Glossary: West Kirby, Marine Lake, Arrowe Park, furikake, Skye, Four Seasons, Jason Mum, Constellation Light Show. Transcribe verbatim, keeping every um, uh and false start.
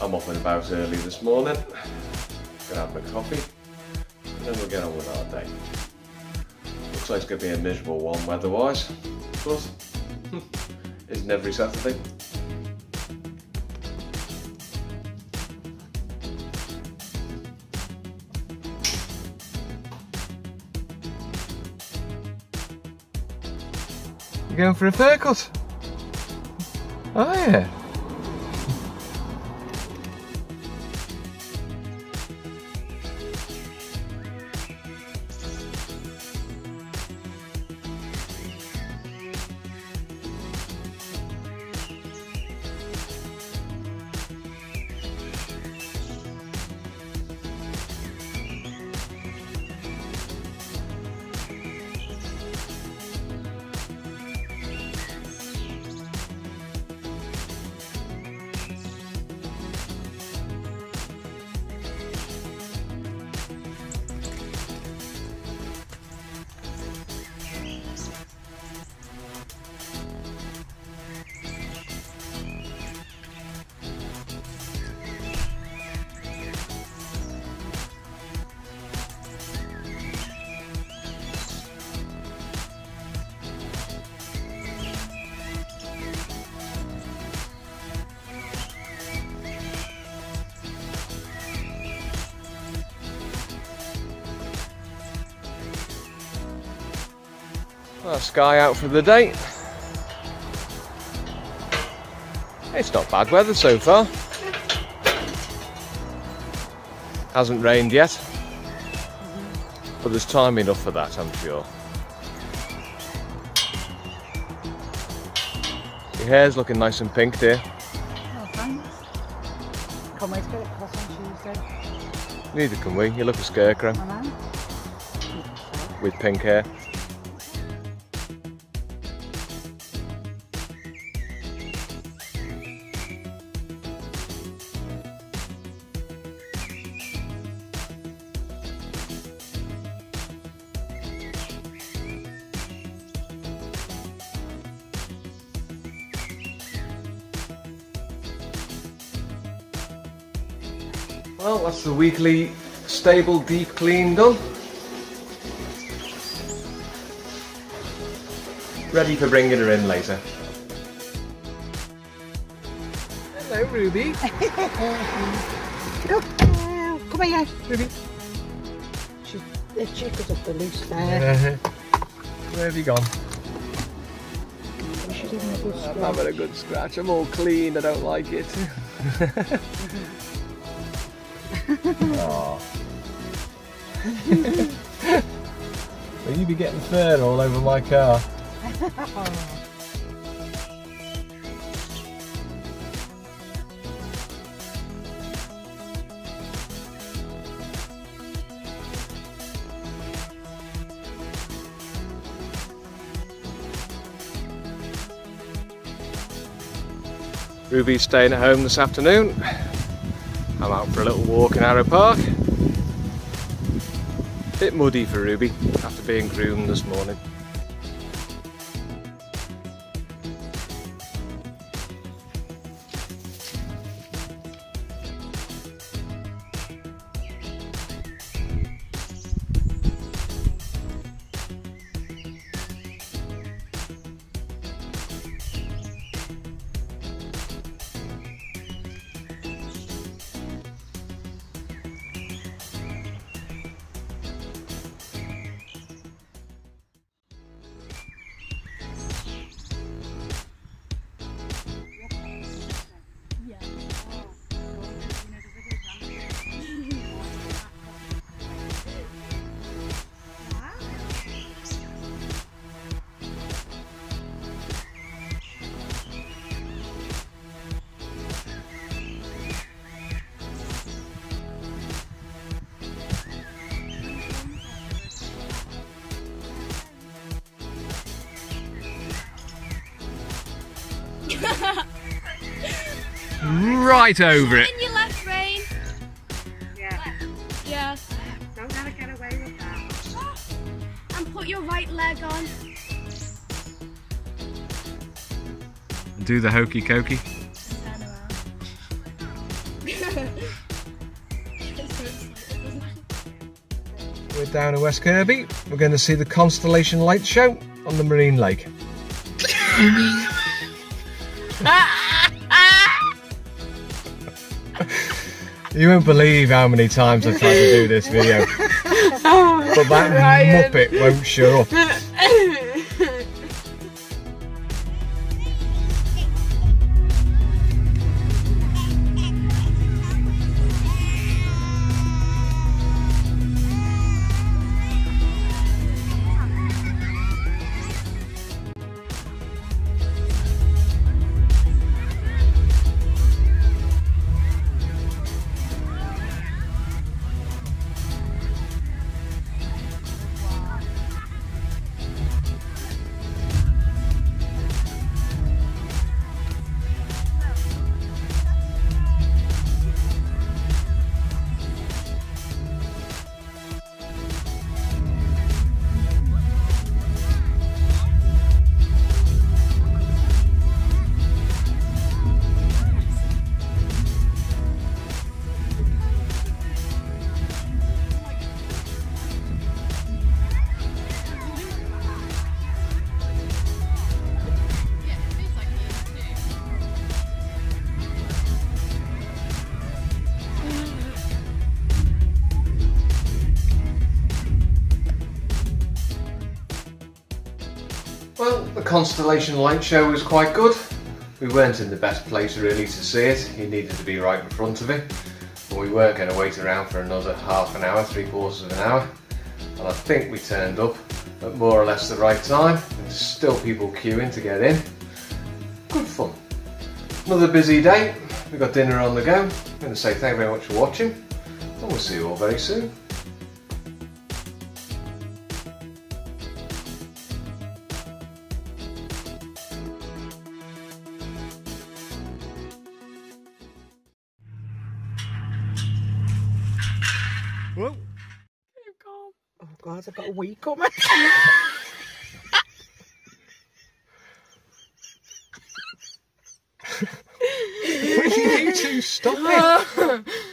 I'm off and about early this morning, grab my coffee, and then we'll get on with our day. Looks like it's going to be a miserable one weather-wise, but isn't every Saturday? You're going for a haircut? Oh yeah. Skye out for the day. It's not bad weather so far. Hasn't rained yet, but there's time enough for that, I'm sure. Your hair's looking nice and pink, dear. Oh, thanks. Can't wait to get it crossed on Tuesday. Neither can we. You look a scarecrow. I know. With pink hair. Well, that's the weekly stable deep clean done. Ready for bringing her in later. Hello, Ruby. Oh, come here, Ruby. She, she was up the loose there. Where have you gone? She's having a good scratch. I'm having a good scratch. I'm all clean. I don't like it. Oh. Will you be getting fur all over my car? Ruby's staying at home this afternoon. I'm out for a little walk in Arrowe Park. Bit muddy for Ruby after being groomed this morning. Right over it. In your left rein. Yeah. Yes. Don't ever get away with that. And put your right leg on. Do the hokey cokey. We're down at West Kirby. We're going to see the Constellation Light Show on the Marine Lake. You won't believe how many times I've tried to do this video. Oh, but that Ryan. Muppet won't shut up. Well, the Constellation Light Show was quite good. We weren't in the best place really to see it. You needed to be right in front of it. But we weren't going to wait around for another half an hour, three quarters of an hour. And I think we turned up at more or less the right time. There's still people queuing to get in. Good fun. Another busy day. We've got dinner on the go. I'm going to say thank you very much for watching. And we'll see you all very soon. Whoa. Oh God, I've got a wee coming. Will you two stop it?